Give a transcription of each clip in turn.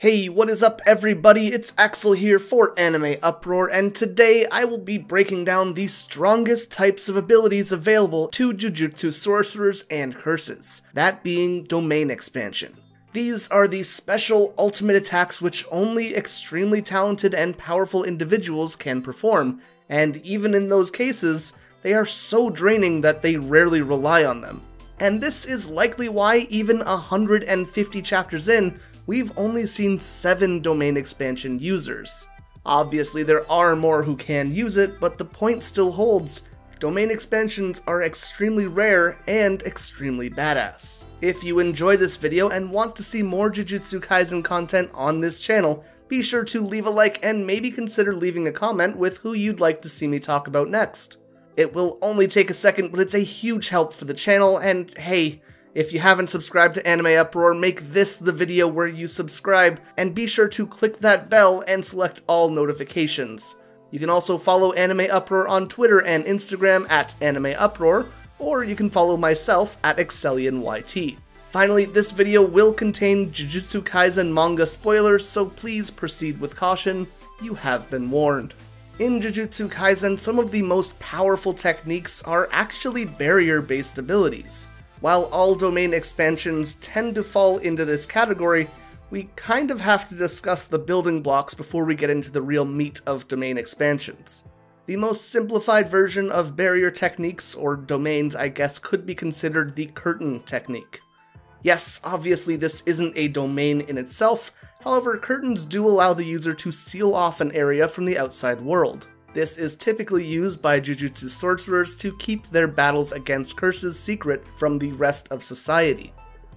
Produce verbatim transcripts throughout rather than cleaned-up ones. Hey, what is up everybody, it's Axel here for Anime Uproar, and today I will be breaking down the strongest types of abilities available to Jujutsu Sorcerers and Curses, that being Domain Expansion. These are the special ultimate attacks which only extremely talented and powerful individuals can perform, and even in those cases, they are so draining that they rarely rely on them. And this is likely why even one hundred fifty chapters in, we've only seen seven Domain Expansion users. Obviously there are more who can use it, but the point still holds. Domain Expansions are extremely rare and extremely badass. If you enjoy this video and want to see more Jujutsu Kaisen content on this channel, be sure to leave a like and maybe consider leaving a comment with who you'd like to see me talk about next. It will only take a second, but it's a huge help for the channel, and hey, if you haven't subscribed to Anime Uproar, make this the video where you subscribe, and be sure to click that bell and select all notifications. You can also follow Anime Uproar on Twitter and Instagram at Anime Uproar, or you can follow myself at ExcelianYT. Finally, this video will contain Jujutsu Kaisen manga spoilers, so please proceed with caution. You have been warned. In Jujutsu Kaisen, some of the most powerful techniques are actually barrier-based abilities. While all Domain Expansions tend to fall into this category, we kind of have to discuss the building blocks before we get into the real meat of Domain Expansions. The most simplified version of barrier techniques, or domains I guess, could be considered the curtain technique. Yes, obviously this isn't a domain in itself, however curtains do allow the user to seal off an area from the outside world. This is typically used by Jujutsu Sorcerers to keep their battles against curses secret from the rest of society.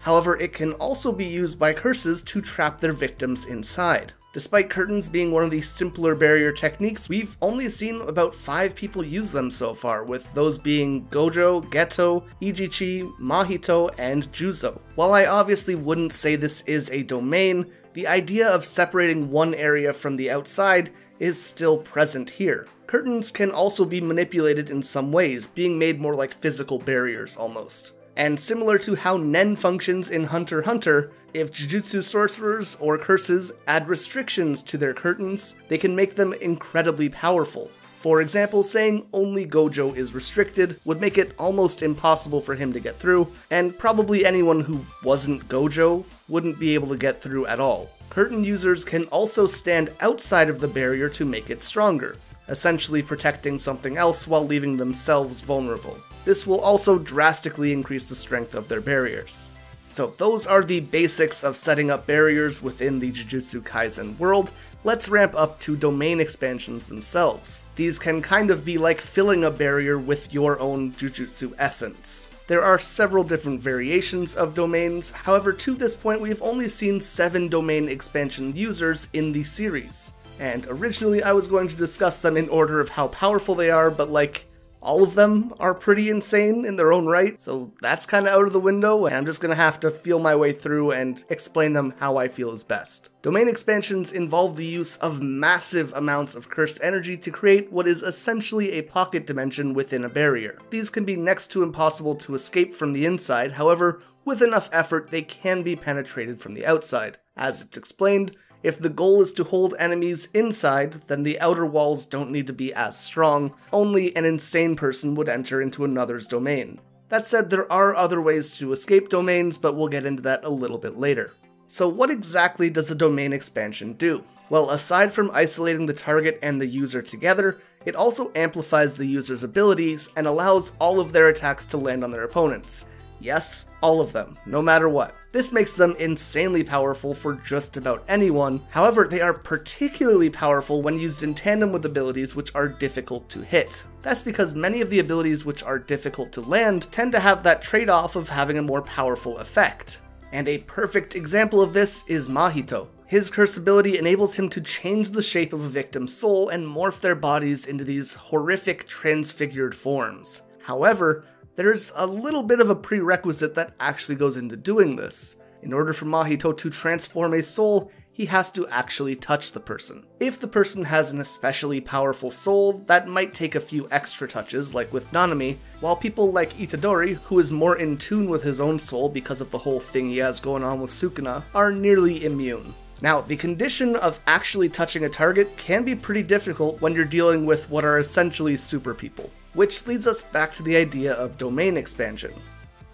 However, it can also be used by curses to trap their victims inside. Despite curtains being one of the simpler barrier techniques, we've only seen about five people use them so far, with those being Gojo, Geto, Ijichi, Mahito, and Juzo. While I obviously wouldn't say this is a domain, the idea of separating one area from the outside is still present here. Curtains can also be manipulated in some ways, being made more like physical barriers almost. And similar to how Nen functions in Hunter x Hunter, if Jujutsu Sorcerers or Curses add restrictions to their curtains, they can make them incredibly powerful. For example, saying only Gojo is restricted would make it almost impossible for him to get through, and probably anyone who wasn't Gojo wouldn't be able to get through at all. Curtain users can also stand outside of the barrier to make it stronger, essentially protecting something else while leaving themselves vulnerable. This will also drastically increase the strength of their barriers. So those are the basics of setting up barriers within the Jujutsu Kaisen world. Let's ramp up to Domain Expansions themselves. These can kind of be like filling a barrier with your own Jujutsu essence. There are several different variations of domains, however to this point we've only seen seven Domain Expansion users in the series. And originally I was going to discuss them in order of how powerful they are, but like, all of them are pretty insane in their own right, so that's kinda out of the window, and I'm just gonna have to feel my way through and explain them how I feel is best. Domain Expansions involve the use of massive amounts of cursed energy to create what is essentially a pocket dimension within a barrier. These can be next to impossible to escape from the inside, however, with enough effort they can be penetrated from the outside. As it's explained, if the goal is to hold enemies inside, then the outer walls don't need to be as strong, only an insane person would enter into another's domain. That said, there are other ways to escape domains, but we'll get into that a little bit later. So what exactly does a Domain Expansion do? Well, aside from isolating the target and the user together, it also amplifies the user's abilities and allows all of their attacks to land on their opponents. Yes, all of them, no matter what. This makes them insanely powerful for just about anyone, however they are particularly powerful when used in tandem with abilities which are difficult to hit. That's because many of the abilities which are difficult to land tend to have that trade-off of having a more powerful effect. And a perfect example of this is Mahito. His curse ability enables him to change the shape of a victim's soul and morph their bodies into these horrific transfigured forms. However, there's a little bit of a prerequisite that actually goes into doing this. In order for Mahito to transform a soul, he has to actually touch the person. If the person has an especially powerful soul, that might take a few extra touches, like with Nanami, while people like Itadori, who is more in tune with his own soul because of the whole thing he has going on with Sukuna, are nearly immune. Now, the condition of actually touching a target can be pretty difficult when you're dealing with what are essentially super people, which leads us back to the idea of domain expansion.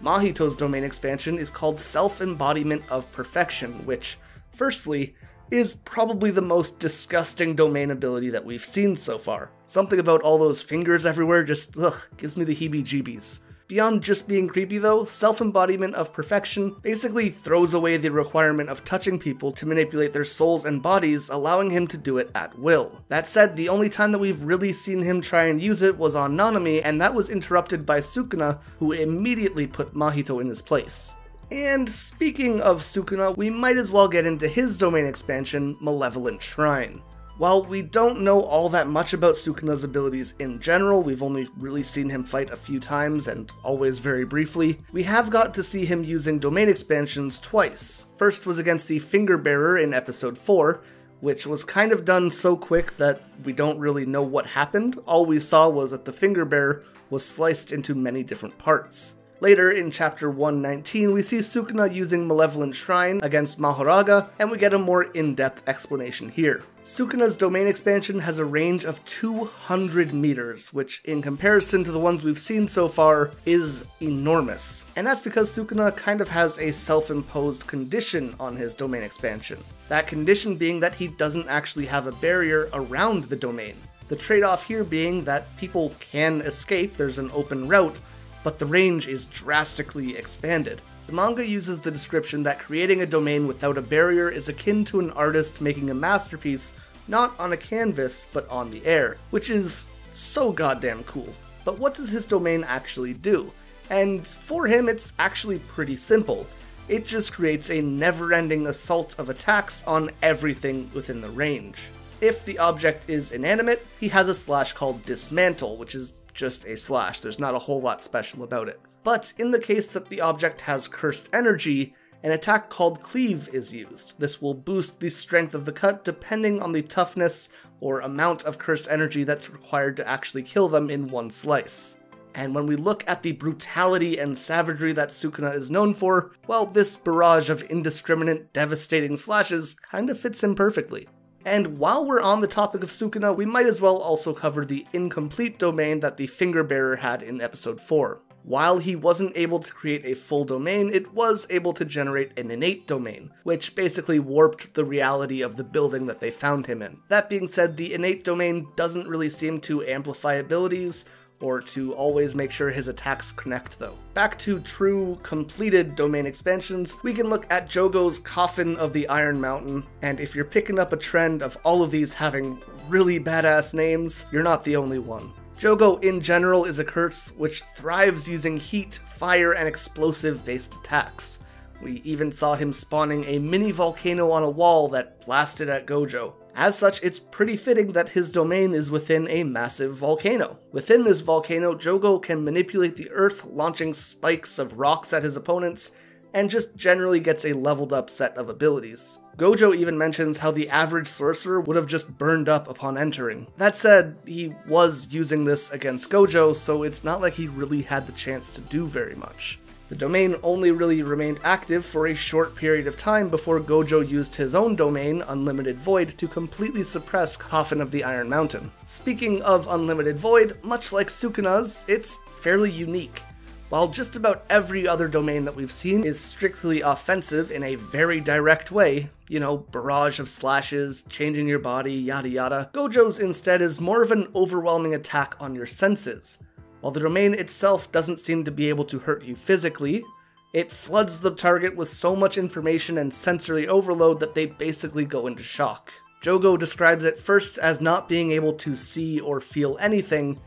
Mahito's domain expansion is called Self-Embodiment of Perfection, which, firstly, is probably the most disgusting domain ability that we've seen so far. Something about all those fingers everywhere just, ugh, gives me the heebie-jeebies. Beyond just being creepy though, Self-Embodiment of Perfection basically throws away the requirement of touching people to manipulate their souls and bodies, allowing him to do it at will. That said, the only time that we've really seen him try and use it was on Nanami, and that was interrupted by Sukuna, who immediately put Mahito in his place. And speaking of Sukuna, we might as well get into his domain expansion, Malevolent Shrine. While we don't know all that much about Sukuna's abilities in general, we've only really seen him fight a few times, and always very briefly, we have got to see him using domain expansions twice. First was against the Finger Bearer in episode four, which was kind of done so quick that we don't really know what happened. All we saw was that the Finger Bearer was sliced into many different parts. Later, in chapter one nineteen, we see Sukuna using Malevolent Shrine against Mahoraga, and we get a more in-depth explanation here. Sukuna's domain expansion has a range of two hundred meters, which, in comparison to the ones we've seen so far, is enormous. And that's because Sukuna kind of has a self-imposed condition on his domain expansion. That condition being that he doesn't actually have a barrier around the domain. The trade-off here being that people can escape, there's an open route, but the range is drastically expanded. The manga uses the description that creating a domain without a barrier is akin to an artist making a masterpiece not on a canvas, but on the air, which is so goddamn cool. But what does his domain actually do? And for him, it's actually pretty simple. It just creates a never-ending assault of attacks on everything within the range. If the object is inanimate, he has a slash called Dismantle, which is just a slash, there's not a whole lot special about it. But in the case that the object has cursed energy, an attack called Cleave is used. This will boost the strength of the cut depending on the toughness or amount of cursed energy that's required to actually kill them in one slice. And when we look at the brutality and savagery that Sukuna is known for, well, this barrage of indiscriminate, devastating slashes kind of fits him perfectly. And while we're on the topic of Sukuna, we might as well also cover the incomplete domain that the Finger Bearer had in episode four. While he wasn't able to create a full domain, it was able to generate an innate domain, which basically warped the reality of the building that they found him in. That being said, the innate domain doesn't really seem to amplify abilities, or to always make sure his attacks connect though. Back to true, completed domain expansions, we can look at Jogo's Coffin of the Iron Mountain, and if you're picking up a trend of all of these having really badass names, you're not the only one. Jogo in general is a curse which thrives using heat, fire, and explosive-based attacks. We even saw him spawning a mini volcano on a wall that blasted at Gojo. As such, it's pretty fitting that his domain is within a massive volcano. Within this volcano, Jogo can manipulate the earth, launching spikes of rocks at his opponents, and just generally gets a leveled up set of abilities. Gojo even mentions how the average sorcerer would have just burned up upon entering. That said, he was using this against Gojo, so it's not like he really had the chance to do very much. The domain only really remained active for a short period of time before Gojo used his own domain, Unlimited Void, to completely suppress Coffin of the Iron Mountain. Speaking of Unlimited Void, much like Sukuna's, it's fairly unique. While just about every other domain that we've seen is strictly offensive in a very direct way, you know, barrage of slashes, changing your body, yada yada, Gojo's instead is more of an overwhelming attack on your senses. While the domain itself doesn't seem to be able to hurt you physically, it floods the target with so much information and sensory overload that they basically go into shock. Jogo describes it first as not being able to see or feel anything,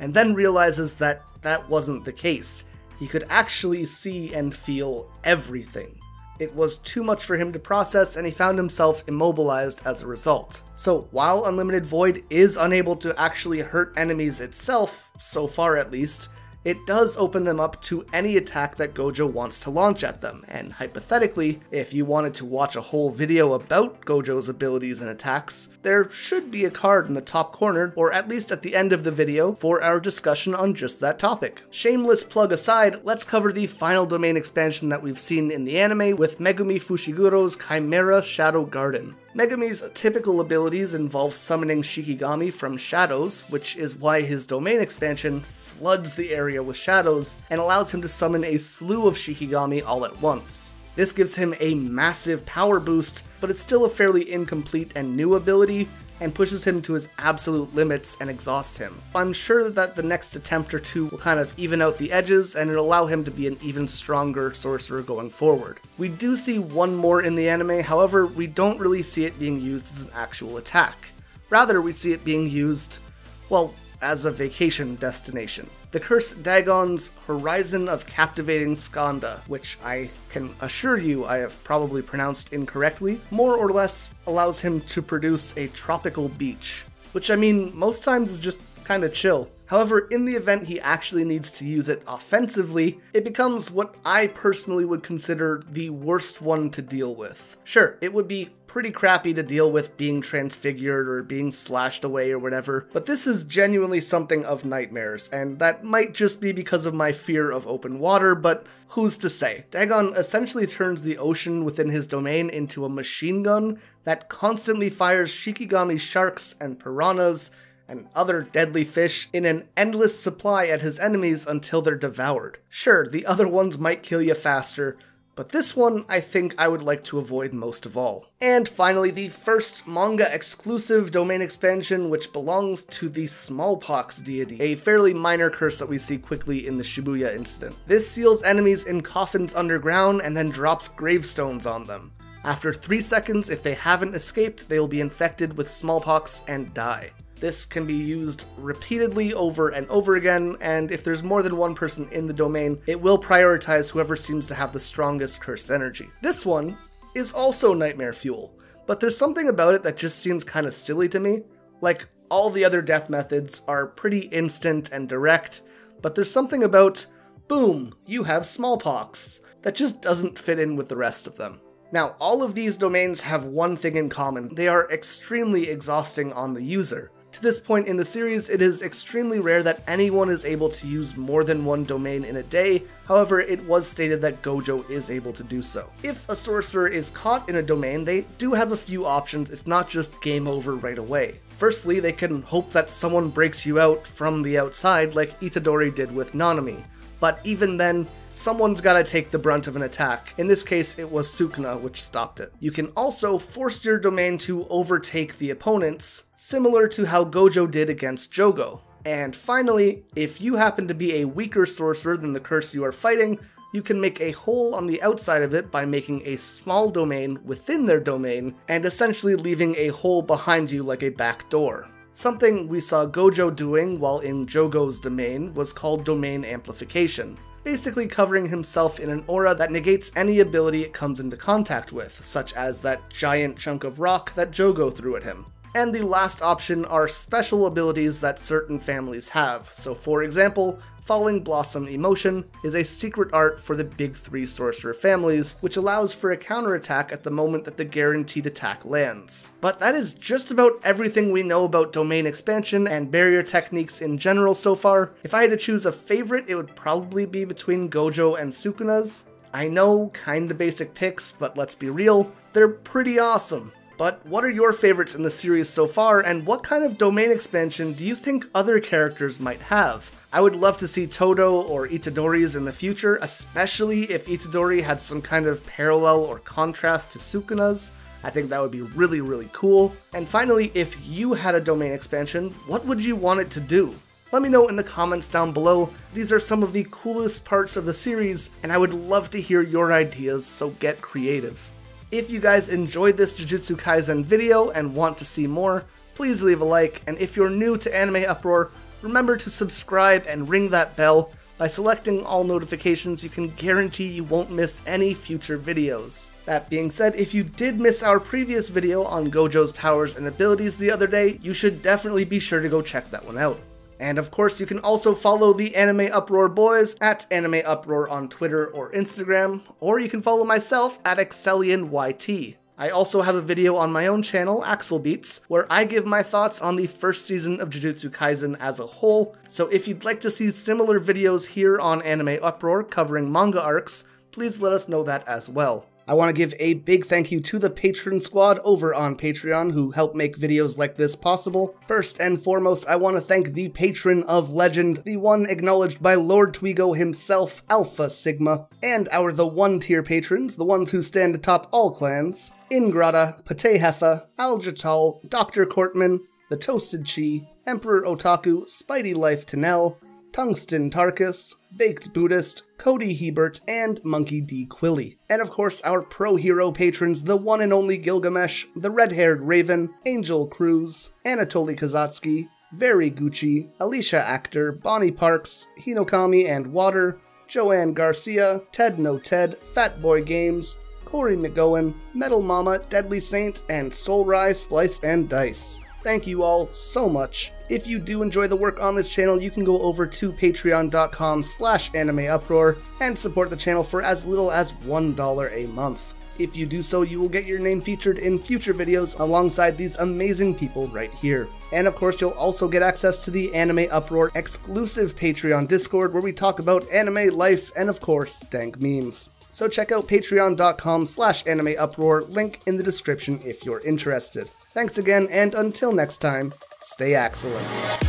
and then realizes that that wasn't the case. He could actually see and feel everything. It was too much for him to process, and he found himself immobilized as a result. So while Unlimited Void is unable to actually hurt enemies itself, so far at least, it does open them up to any attack that Gojo wants to launch at them, and hypothetically, if you wanted to watch a whole video about Gojo's abilities and attacks, there should be a card in the top corner, or at least at the end of the video, for our discussion on just that topic. Shameless plug aside, let's cover the final domain expansion that we've seen in the anime with Megumi Fushiguro's Chimera Shadow Garden. Megumi's typical abilities involve summoning Shikigami from shadows, which is why his domain expansion floods the area with shadows and allows him to summon a slew of Shikigami all at once. This gives him a massive power boost, but it's still a fairly incomplete and new ability, and pushes him to his absolute limits and exhausts him. I'm sure that the next attempt or two will kind of even out the edges, and it'll allow him to be an even stronger sorcerer going forward. We do see one more in the anime, however, we don't really see it being used as an actual attack. Rather, we see it being used, well, as a vacation destination. The Curse Dagon's Horizon of Captivating Skanda, which I can assure you I have probably pronounced incorrectly, more or less allows him to produce a tropical beach, which I mean most times is just kinda chill. However, in the event he actually needs to use it offensively, it becomes what I personally would consider the worst one to deal with. Sure, it would be pretty crappy to deal with being transfigured or being slashed away or whatever, but this is genuinely something of nightmares, and that might just be because of my fear of open water, but who's to say? Dagon essentially turns the ocean within his domain into a machine gun that constantly fires Shikigami sharks and piranhas and other deadly fish in an endless supply at his enemies until they're devoured. Sure, the other ones might kill you faster, but this one I think I would like to avoid most of all. And finally, the first manga-exclusive domain expansion, which belongs to the Smallpox Deity, a fairly minor curse that we see quickly in the Shibuya Incident. This seals enemies in coffins underground and then drops gravestones on them. After three seconds, if they haven't escaped, they will be infected with smallpox and die. This can be used repeatedly over and over again, and if there's more than one person in the domain, it will prioritize whoever seems to have the strongest cursed energy. This one is also nightmare fuel, but there's something about it that just seems kind of silly to me. Like, all the other death methods are pretty instant and direct, but there's something about, boom, you have smallpox, that just doesn't fit in with the rest of them. Now, all of these domains have one thing in common: they are extremely exhausting on the user. To this point in the series, it is extremely rare that anyone is able to use more than one domain in a day, however it was stated that Gojo is able to do so. If a sorcerer is caught in a domain, they do have a few options, it's not just game over right away. Firstly, they can hope that someone breaks you out from the outside like Itadori did with Nanami, but even then, someone's gotta take the brunt of an attack. In this case, it was Sukuna which stopped it. You can also force your domain to overtake the opponents, similar to how Gojo did against Jogo. And finally, if you happen to be a weaker sorcerer than the curse you are fighting, you can make a hole on the outside of it by making a small domain within their domain, and essentially leaving a hole behind you like a back door. Something we saw Gojo doing while in Jogo's domain was called domain amplification, basically covering himself in an aura that negates any ability it comes into contact with, such as that giant chunk of rock that Jogo threw at him. And the last option are special abilities that certain families have. So for example, Falling Blossom Emotion is a secret art for the big three sorcerer families, which allows for a counterattack at the moment that the guaranteed attack lands. But that is just about everything we know about domain expansion and barrier techniques in general so far. If I had to choose a favorite, it would probably be between Gojo and Sukuna's. I know, kinda basic picks, but let's be real, they're pretty awesome. But what are your favorites in the series so far, and what kind of domain expansion do you think other characters might have? I would love to see Todo or Itadori's in the future, especially if Itadori had some kind of parallel or contrast to Sukuna's. I think that would be really, really cool. And finally, if you had a domain expansion, what would you want it to do? Let me know in the comments down below. These are some of the coolest parts of the series, and I would love to hear your ideas, so get creative. If you guys enjoyed this Jujutsu Kaisen video and want to see more, please leave a like, and if you're new to Anime Uproar, remember to subscribe and ring that bell. By selecting all notifications, you can guarantee you won't miss any future videos. That being said, if you did miss our previous video on Gojo's powers and abilities the other day, you should definitely be sure to go check that one out. And of course, you can also follow the Anime Uproar boys at Anime Uproar on Twitter or Instagram, or you can follow myself at ExcelianYT. I also have a video on my own channel, Axel Beats, where I give my thoughts on the first season of Jujutsu Kaisen as a whole, so if you'd like to see similar videos here on Anime Uproar covering manga arcs, please let us know that as well. I want to give a big thank you to the Patreon squad over on Patreon who help make videos like this possible. First and foremost, I want to thank the patron of legend, the one acknowledged by Lord Twigo himself, Alpha Sigma, and our the one-tier patrons, the ones who stand atop all clans, Ingrata, Pate Heffa, Aljatal, Doctor Cortman, The Toasted Chi, Emperor Otaku, Spidey Life Tanel, Tungsten Tarkus, Baked Buddhist, Cody Hebert, and Monkey D. Quilly. And of course our pro-hero patrons, the one and only Gilgamesh, the Red-Haired Raven, Angel Cruz, Anatoly Kazatsky, Very Gucci, Alicia Actor, Bonnie Parks, Hinokami and Water, Joanne Garcia, Ted No Ted, Fatboy Games, Corey McGowan, Metal Mama, Deadly Saint, and Solrai Slice and Dice. Thank you all so much. If you do enjoy the work on this channel, you can go over to patreon.com slash animeuproar and support the channel for as little as one dollar a month. If you do so, you will get your name featured in future videos alongside these amazing people right here. And of course, you'll also get access to the Anime Uproar exclusive Patreon Discord where we talk about anime, life, and of course, dank memes. So check out patreon.com slash animeuproar, link in the description if you're interested. Thanks again, and until next time, stay excellent.